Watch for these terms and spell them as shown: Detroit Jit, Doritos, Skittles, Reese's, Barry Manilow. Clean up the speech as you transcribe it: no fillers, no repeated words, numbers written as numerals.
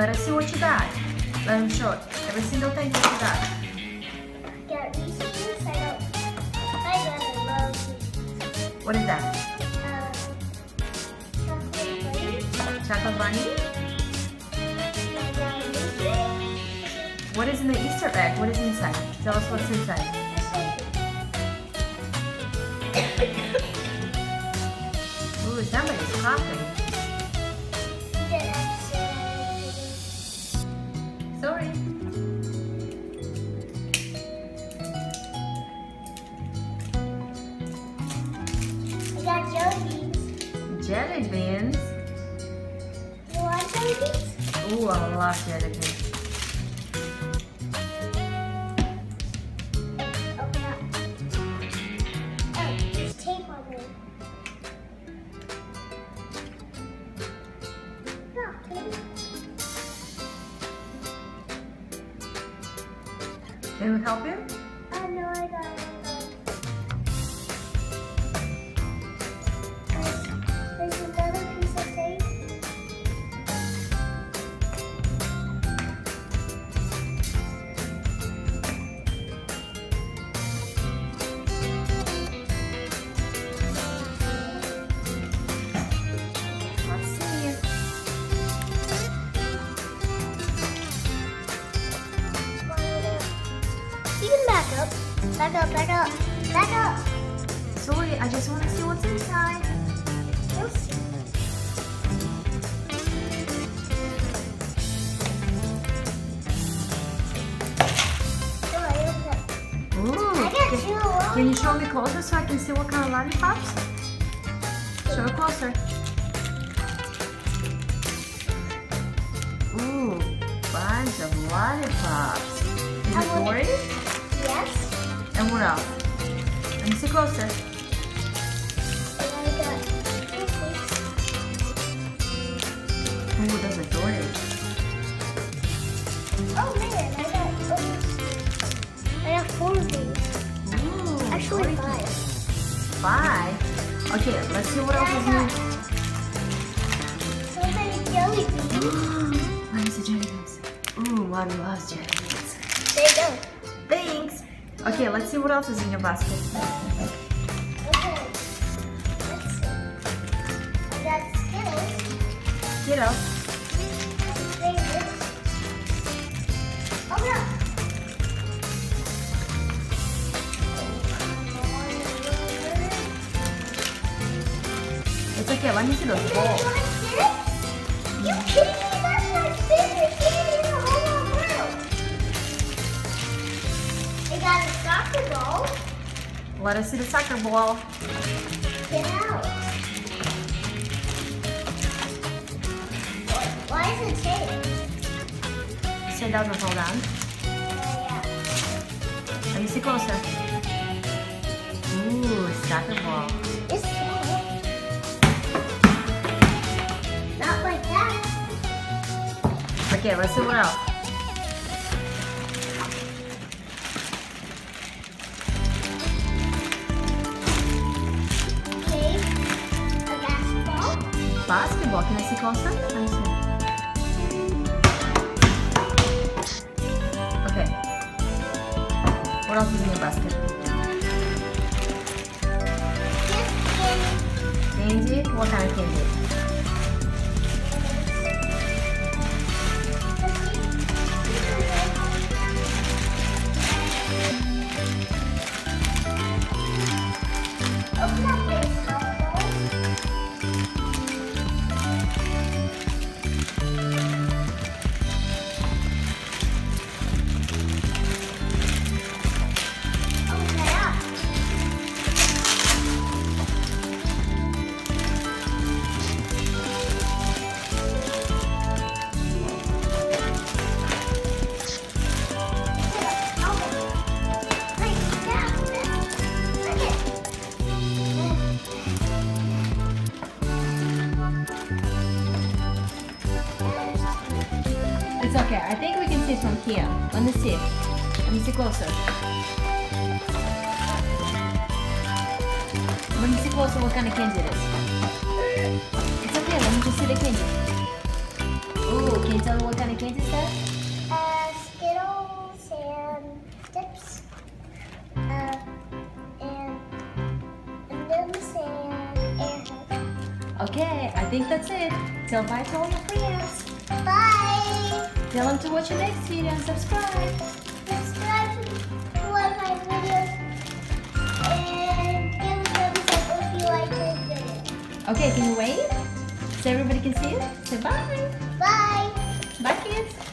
Let us see what you got. Let him show every single thing that you got. I got Reese's. I love Reese's. What is that? Chocolate bunny. I got Reese's. What is in the Easter egg? What is inside? Tell us what's inside. Ooh, somebody's coughing. Yes. Sorry. I got jelly beans. Jelly beans? You want jelly beans? Ooh, I love jelly beans. Can we help you? No, I got it. There's another piece of tape. Back up. Sorry, I just want to see what's inside. We'll see. Ooh. I got two lollipops. Can you show me closer so I can see what kind of lollipops? Show it closer. Ooh, bunch of lollipops. Is it boring? Yes. And what else? Let me see closer. Ooh, those are Doritos. Oh man, I got 4 of these. Ooh, actually 5. 5? Okay, let's see what else is new. So many jelly beans. Let me see jelly beans. Ooh, Mommy loves jelly beans. There you go. Thanks. Okay, let's see what else is in your basket. Okay, let's see. I got Skittles. Skittles. Open up. It's okay, let me see those balls. You kidding me? That's my favorite candy in the whole world. I got a soccer ball. Let us see the soccer ball. Get out. Why is it taped? So it doesn't hold on. Yeah. Let me see closer. Ooh, soccer ball. It's taped. Not like that. Okay, let's see what else. Basketball, can I see closer? Let me see. Okay. What else is in your basket? Candy? What kind of candy? It's okay, I think we can see it from here. Let me see. Let me see closer. Let me see closer what kind of candy it is. It's okay, let me just see the candy. Ooh, can you tell me what kind of Okay, I think that's it. Tell bye to all your friends. Bye. Tell them to watch your next video and subscribe. Subscribe to all my videos and give a thumbs up if you like this video. Okay, can you wave so everybody can see it? Say bye. Bye. Bye, kids.